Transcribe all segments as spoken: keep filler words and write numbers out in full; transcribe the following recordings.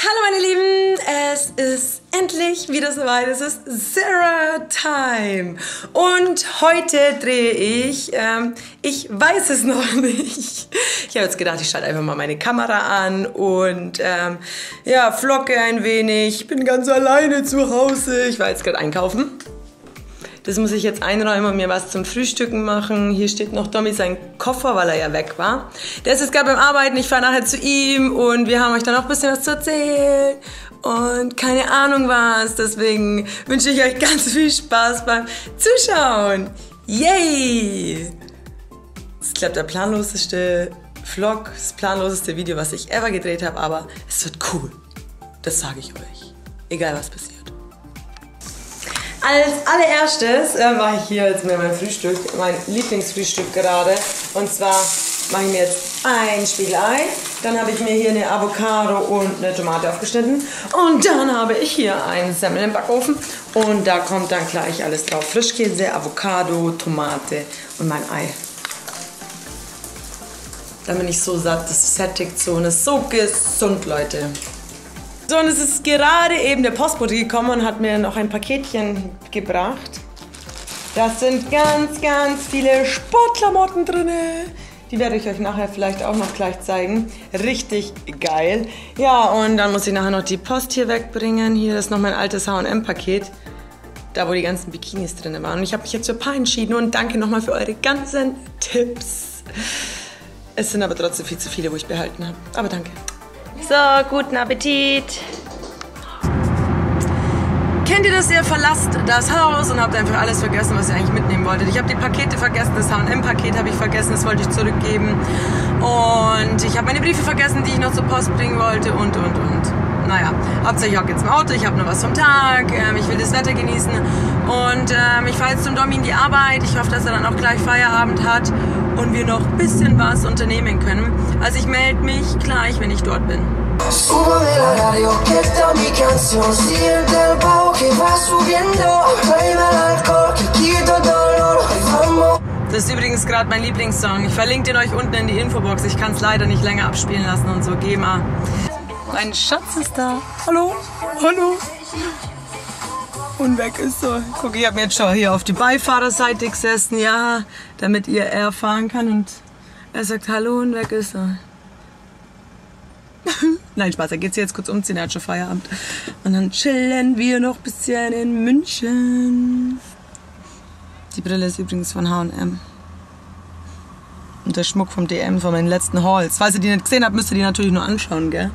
Hallo meine Lieben, es ist endlich wieder soweit, es ist Sarah Time und heute drehe ich, ähm, ich weiß es noch nicht, ich habe jetzt gedacht, ich schalte einfach mal meine Kamera an und ähm, ja, vlogge ein wenig, ich bin ganz alleine zu Hause, ich war jetzt gerade einkaufen. Das muss ich jetzt einräumen und mir was zum Frühstücken machen. Hier steht noch Domi sein Koffer, weil er ja weg war. Der ist jetzt gerade beim Arbeiten, ich fahre nachher zu ihm und wir haben euch dann auch ein bisschen was zu erzählen. Und keine Ahnung was, deswegen wünsche ich euch ganz viel Spaß beim Zuschauen. Yay! Das ist, glaube ich, der planloseste Vlog, das planloseste Video, was ich ever gedreht habe, aber es wird cool. Das sage ich euch. Egal was passiert. Als allererstes äh, mache ich hier jetzt mir mein Frühstück, mein Lieblingsfrühstück gerade. Und zwar mache ich mir jetzt ein Spiegelei. Dann habe ich mir hier eine Avocado und eine Tomate aufgeschnitten. Und dann habe ich hier einen Semmel im Backofen. Und da kommt dann gleich alles drauf. Frischkäse, Avocado, Tomate und mein Ei. Dann bin ich so satt, das sättigt so und ist so gesund, Leute. So, und es ist gerade eben der Postbote gekommen und hat mir noch ein Paketchen gebracht. Das sind ganz, ganz viele Sportklamotten drin. Die werde ich euch nachher vielleicht auch noch gleich zeigen. Richtig geil. Ja, und dann muss ich nachher noch die Post hier wegbringen. Hier ist noch mein altes H und M-Paket. Da, wo die ganzen Bikinis drin waren. Und ich habe mich jetzt für ein paar entschieden. Und danke nochmal für eure ganzen Tipps. Es sind aber trotzdem viel zu viele, wo ich behalten habe. Aber danke. So, guten Appetit. Kennt ihr das? Ihr verlasst das Haus und habt einfach alles vergessen, was ihr eigentlich mitnehmen wolltet. Ich habe die Pakete vergessen, das H und M-Paket habe ich vergessen, das wollte ich zurückgeben. Und ich habe meine Briefe vergessen, die ich noch zur Post bringen wollte und, und, und. Naja, hauptsächlich auch jetzt im Auto, ich habe noch was vom Tag, ich will das Wetter genießen. Und ich fahre jetzt zum Domi in die Arbeit. Ich hoffe, dass er dann auch gleich Feierabend hat und wir noch ein bisschen was unternehmen können. Also ich melde mich gleich, wenn ich dort bin. Das ist übrigens gerade mein Lieblingssong. Ich verlinke den euch unten in die Infobox. Ich kann es leider nicht länger abspielen lassen und so. Geh mal. Mein Schatz ist da. Hallo, hallo. Und weg ist er. Guck, ich habe mir jetzt schon hier auf die Beifahrerseite gesessen, ja, damit ihr erfahren kann. Und er sagt hallo und weg ist er. Nein, Spaß, er geht sich jetzt kurz umziehen, er hat schon Feierabend. Und dann chillen wir noch ein bisschen in München. Die Brille ist übrigens von H und M. Und der Schmuck vom D M, von meinen letzten Hauls. Falls ihr die nicht gesehen habt, müsst ihr die natürlich nur anschauen, gell?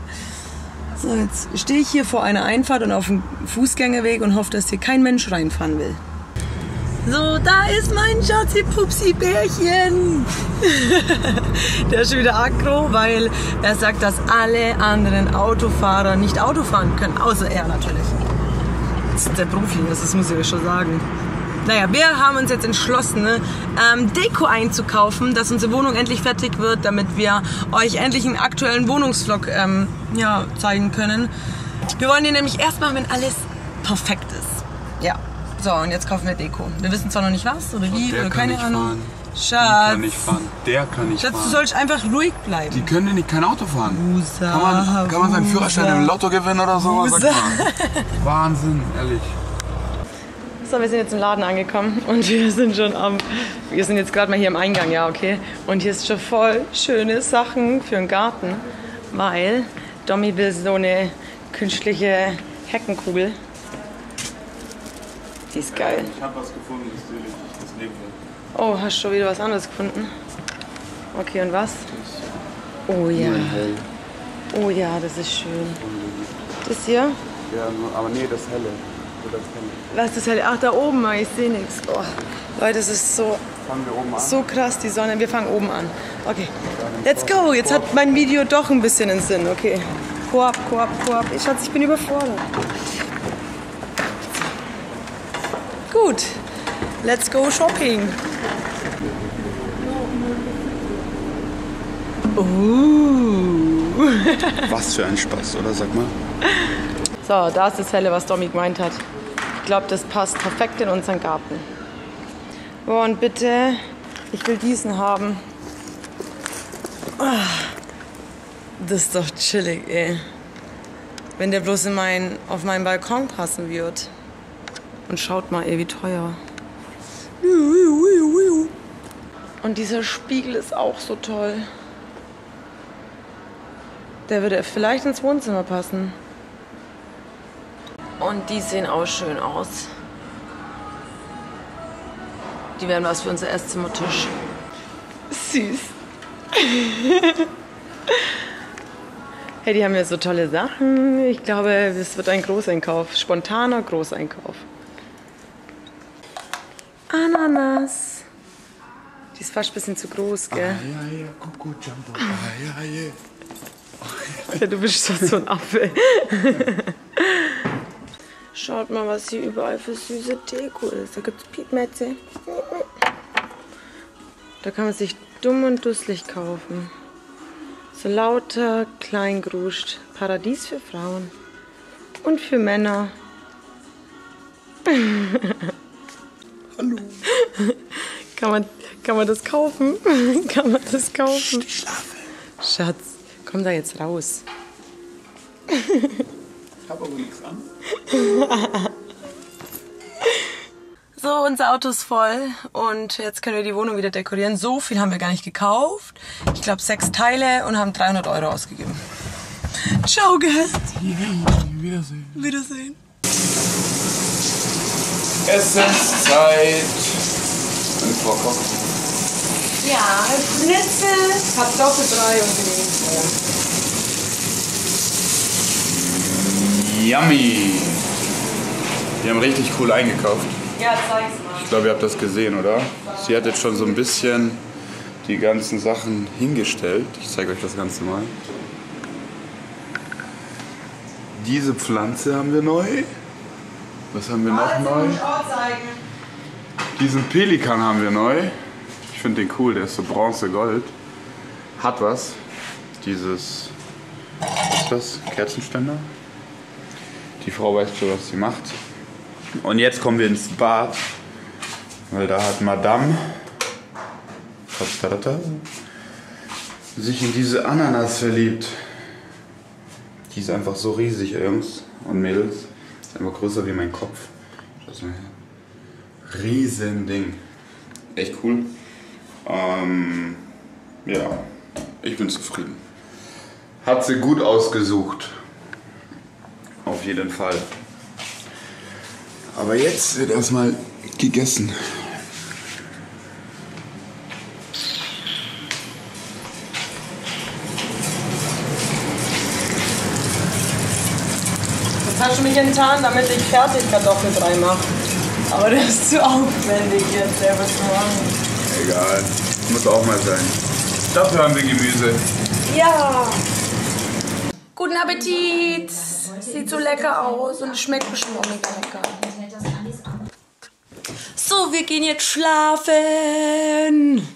So, jetzt stehe ich hier vor einer Einfahrt und auf dem Fußgängerweg und hoffe, dass hier kein Mensch reinfahren will. So, da ist mein Schatzi-Pupsi-Bärchen. Der ist schon wieder aggro, weil er sagt, dass alle anderen Autofahrer nicht Auto fahren können, außer er natürlich. Das ist der Profi, das muss ich euch schon sagen. Naja, wir haben uns jetzt entschlossen, ne, ähm, Deko einzukaufen, dass unsere Wohnung endlich fertig wird, damit wir euch endlich einen aktuellen Wohnungsvlog ähm, ja, zeigen können. Wir wollen den nämlich erstmal, wenn alles perfekt ist. Ja, so, und jetzt kaufen wir Deko. Wir wissen zwar noch nicht was oder wie oder keine Ahnung. Schatz. Der kann nicht fahren. Der kann nicht Schatz, fahren. Schatz, du sollst einfach ruhig bleiben. Die können nicht kein Auto fahren. Usa, kann man, kann man seinen Führerschein im Lotto gewinnen oder sowas? Wahnsinn, ehrlich. So, wir sind jetzt im Laden angekommen und wir sind schon am, wir sind jetzt gerade mal hier im Eingang, ja, okay. Und hier ist schon voll schöne Sachen für den Garten, weil Domi will so eine künstliche Heckenkugel. Die ist geil. Ja, ich habe was gefunden, das ist das Leben. Oh, hast schon wieder was anderes gefunden? Okay, und was? Oh ja. Oh ja, das ist schön. Das hier? Ja, aber nee, das helle. Was ist das hell? Ach, da oben, ich sehe nichts. Oh, Leute, es ist so, so krass, die Sonne. Wir fangen oben an. Okay, let's go. Jetzt hat mein Video doch ein bisschen einen Sinn. Okay, Koop, Koop, Koop. Schatz, ich bin überfordert. Gut, let's go shopping. Uh. Was für ein Spaß, oder? Sag mal. So, da ist das helle, was Domi gemeint hat. Ich glaube, das passt perfekt in unseren Garten. Oh, und bitte, ich will diesen haben. Das ist doch chillig, ey. Wenn der bloß in mein, auf meinen Balkon passen wird. Und schaut mal, ey, wie teuer. Und dieser Spiegel ist auch so toll. Der würde vielleicht ins Wohnzimmer passen. Und die sehen auch schön aus. Die werden was für unser Esszimmertisch. Süß. Hey, die haben ja so tolle Sachen. Ich glaube, es wird ein Großeinkauf. Spontaner Großeinkauf. Ananas. Die ist fast ein bisschen zu groß, gell? Ja, du bist schon so ein Affe. Schaut mal, was hier überall für süße Deko ist. Da gibt's Piepmätze. Da kann man sich dumm und dusselig kaufen. So lauter Kleingrusch. Paradies für Frauen. Und für Männer. Hallo. Kann man, kann man das kaufen? Kann man das kaufen? Ich schlafe. Schatz, komm da jetzt raus. Ich habe aber nichts an. So, unser Auto ist voll und jetzt können wir die Wohnung wieder dekorieren. So viel haben wir gar nicht gekauft. Ich glaube sechs Teile und haben dreihundert Euro ausgegeben. Ciao, gell? Wiedersehen. Wiedersehen. Essenszeit. Und vorkochen. Ja, Schnitzel, Kartoffelbrei und Gemüse. Yummy! Die haben richtig cool eingekauft. Ja, zeig's mal. Ich glaube, ihr habt das gesehen, oder? Sie hat jetzt schon so ein bisschen die ganzen Sachen hingestellt. Ich zeige euch das Ganze mal. Diese Pflanze haben wir neu. Was haben wir noch neu? Diesen Pelikan haben wir neu. Ich finde den cool, der ist so bronze-gold. Hat was. Dieses... Was ist das? Kerzenständer? Die Frau weiß schon, was sie macht. Und jetzt kommen wir ins Bad, weil da hat Madame sich in diese Ananas verliebt. Die ist einfach so riesig, Jungs und Mädels. Ist einfach größer wie mein Kopf. Schaut mal her. Riesen Ding. Echt cool. Ähm, ja, ich bin zufrieden. Hat sie gut ausgesucht. Auf jeden Fall. Aber jetzt wird erstmal gegessen. Das hast du mich enttarnt, damit ich fertig Kartoffelbrei mache. Aber das ist zu aufwendig, jetzt selber zu machen. Egal, muss auch mal sein. Dafür haben wir Gemüse. Ja. Guten Appetit! Sieht so lecker aus und schmeckt bestimmt auch mega lecker. So, wir gehen jetzt schlafen.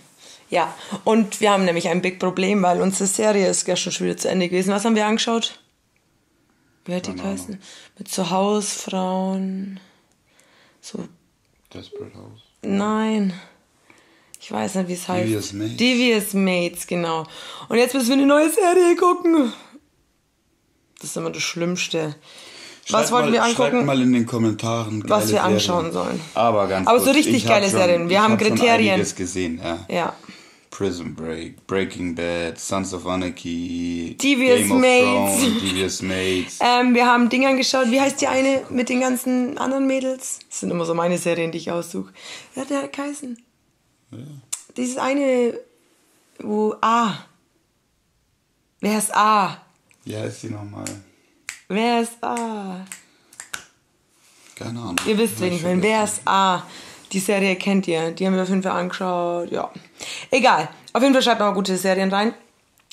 Ja, und wir haben nämlich ein big Problem, weil unsere Serie ist gestern schon wieder zu Ende gewesen. Was haben wir angeschaut? Wie hat die geheißen? Mit so Hausfrauen. So. Desperate House. Nein. Ich weiß nicht, wie es heißt. Devious Maids. Devious Maids, genau. Und jetzt müssen wir eine neue Serie gucken. Das ist immer das Schlimmste. Was schreibt wollten mal, wir angucken? Schreibt mal in den Kommentaren, was wir anschauen Serien. sollen. Aber ganz Aber so kurz, richtig geile schon, Serien. Wir haben hab Kriterien. Einiges gesehen, ja. ja. Prison Break, Breaking Bad, Sons of Anarchy, Devious Maids. Devious Maids. ähm, wir haben Dinge angeschaut. Wie heißt die eine mit den ganzen anderen Mädels? Das sind immer so meine Serien, die ich aussuche. Ja, der hat geheißen. Ja. Dieses eine, wo A. Ah. Wer ist A? Ah? Ja, ist sie nochmal. Wer ist A? Keine Ahnung. Ihr wisst, wen ich meine. Wer ist A? Die Serie kennt ihr. Die haben wir auf jeden Fall angeschaut. Ja. Egal. Auf jeden Fall schreibt mal gute Serien rein.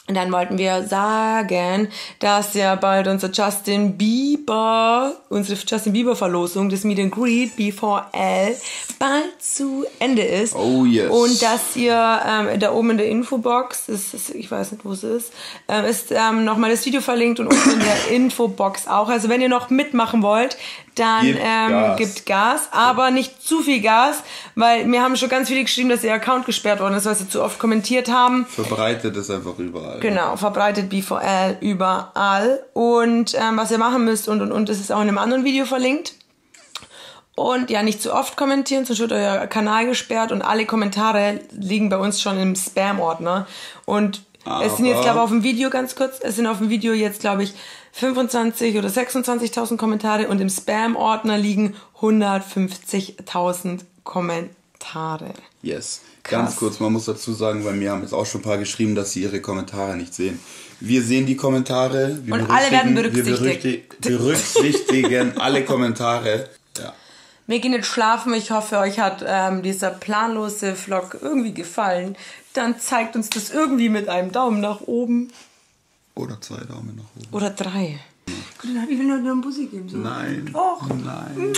Und dann wollten wir sagen, dass ja bald unser Justin Bieber, unsere Justin Bieber Verlosung des Meet and Greet B vier L bald zu Ende ist. Oh yes. Und dass ihr ähm, da oben in der Infobox, das ist, ich weiß nicht, wo es ist, ähm, ist ähm, nochmal das Video verlinkt und unten in der Infobox auch. Also wenn ihr noch mitmachen wollt, dann gibt, ähm, Gas. gibt Gas, aber nicht zu viel Gas, weil mir haben schon ganz viele geschrieben, dass ihr Account gesperrt worden ist, weil sie zu oft kommentiert haben. Verbreitet es einfach überall. Genau, verbreitet B vier L überall. Und ähm, was ihr machen müsst und und und, das ist auch in einem anderen Video verlinkt. Und ja, nicht zu oft kommentieren, sonst wird euer Kanal gesperrt und alle Kommentare liegen bei uns schon im Spam-Ordner. Und aber es sind jetzt, glaube ich, auf dem Video ganz kurz, es sind auf dem Video jetzt, glaube ich, fünfundzwanzigtausend oder sechsundzwanzigtausend Kommentare und im Spam-Ordner liegen hundertfünfzigtausend Kommentare. Yes. Krass. Ganz kurz, man muss dazu sagen, weil mir haben jetzt auch schon ein paar geschrieben, dass sie ihre Kommentare nicht sehen. Wir sehen die Kommentare. Wir und alle werden berücksichtigt. Wir berücksichtigen alle Kommentare. Ja. Wir gehen jetzt schlafen. Ich hoffe, euch hat ähm, dieser planlose Vlog irgendwie gefallen. Dann zeigt uns das irgendwie mit einem Daumen nach oben. Oder zwei Daumen nach oben. Oder drei. Ich will nur einen Bussi geben. So. Nein. Doch. Nein.